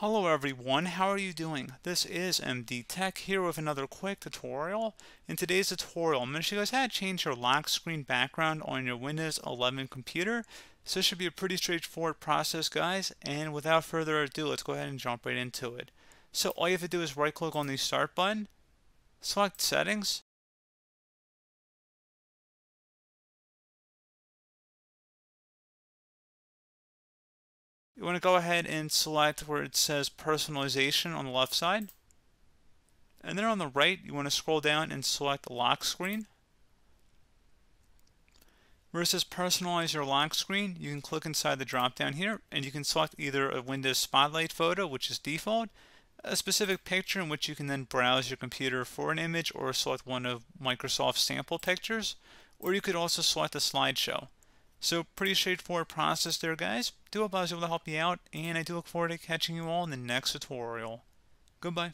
Hello everyone, how are you doing? This is MD Tech here with another quick tutorial. In today's tutorial, I'm going to show you guys how to change your lock screen background on your Windows 11 computer. So this should be a pretty straightforward process, guys, and without further ado, let's go ahead and jump right into it. So all you have to do is right click on the Start button, select Settings, you want to go ahead and select where it says Personalization on the left side. And then on the right, you want to scroll down and select Lock Screen. Where it says Personalize your lock screen, you can click inside the drop down here and you can select either a Windows Spotlight photo, which is default, a specific picture in which you can then browse your computer for an image, or select one of Microsoft's sample pictures, or you could also select a slideshow. So pretty straightforward process there, guys. Do hope I was able to help you out, and I do look forward to catching you all in the next tutorial. Goodbye.